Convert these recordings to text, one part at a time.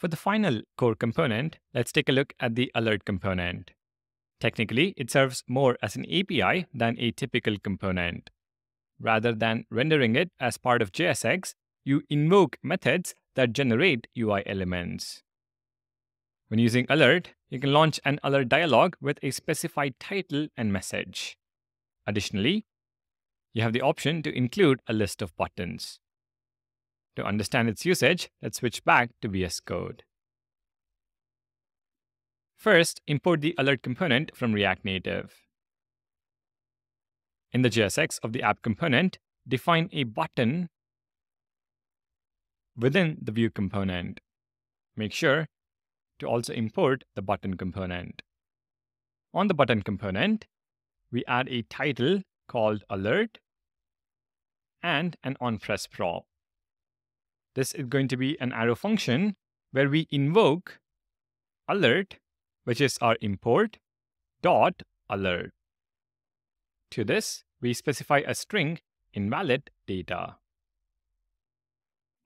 For the final core component, let's take a look at the alert component. Technically, it serves more as an API than a typical component. Rather than rendering it as part of JSX, you invoke methods that generate UI elements. When using Alert, you can launch an Alert dialog with a specified title and message. Additionally, you have the option to include a list of buttons. To understand its usage, let's switch back to VS Code. First, import the Alert component from React Native. In the JSX of the app component, define a button within the view component. Make sure to also import the button component. On the button component, we add a title called Alert and an onPress prop. This is going to be an arrow function where we invoke Alert, which is our import, dot alert. To this, we specify a string invalid data.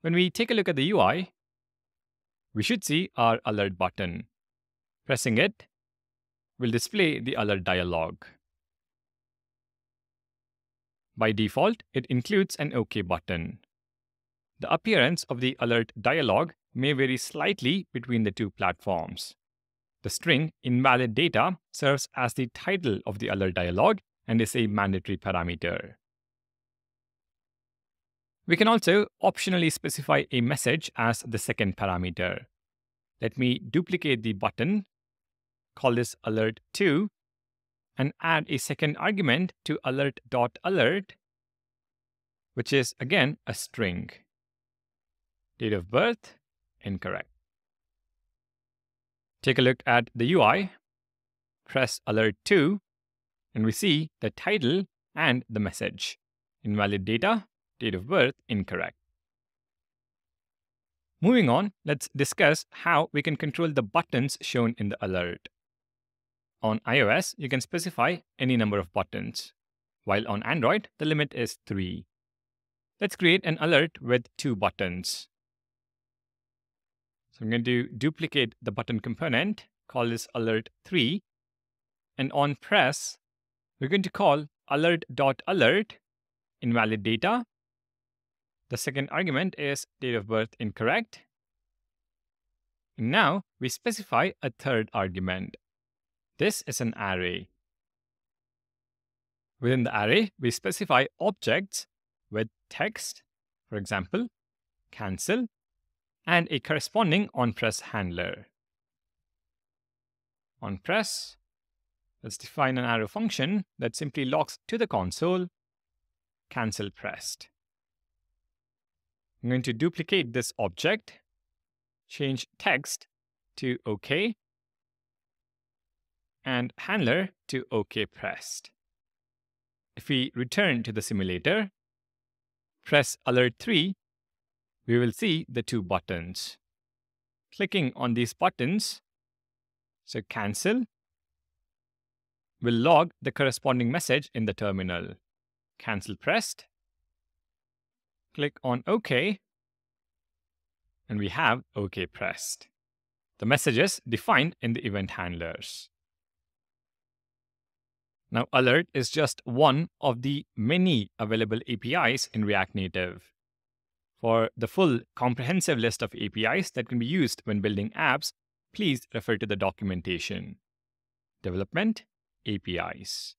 When we take a look at the UI, we should see our alert button. Pressing it will display the alert dialog. By default, it includes an OK button. The appearance of the alert dialog may vary slightly between the two platforms. The string invalid data serves as the title of the alert dialog and is a mandatory parameter. We can also optionally specify a message as the second parameter. Let me duplicate the button, call this alert2, and add a second argument to alert.alert, which is again a string. Date of birth, incorrect. Take a look at the UI, press alert2, and we see the title and the message. Invalid data, date of birth, incorrect. Moving on, let's discuss how we can control the buttons shown in the alert. On iOS, you can specify any number of buttons, while on Android, the limit is 3. Let's create an alert with 2 buttons. So I'm going to duplicate the button component, call this alert3, and on press, we're going to call alert.alert, invalid data. The second argument is date of birth incorrect. And now we specify a third argument. This is an array. Within the array, we specify objects with text, for example, cancel, and a corresponding onPress handler. OnPress, let's define an arrow function that simply locks to the console, cancel pressed. I'm going to duplicate this object, change text to OK, and handler to OK pressed. If we return to the simulator, press alert3, we will see the 2 buttons. Clicking on these buttons, so cancel, will log the corresponding message in the terminal. Cancel pressed, click on OK, and we have OK pressed. The messages defined in the event handlers. Now, Alert is just one of the many available APIs in React Native. For the full comprehensive list of APIs that can be used when building apps, please refer to the documentation. Development, APIs.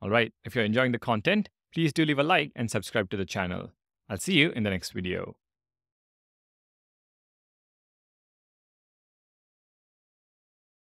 All right, if you're enjoying the content, please do leave a like and subscribe to the channel. I'll see you in the next video.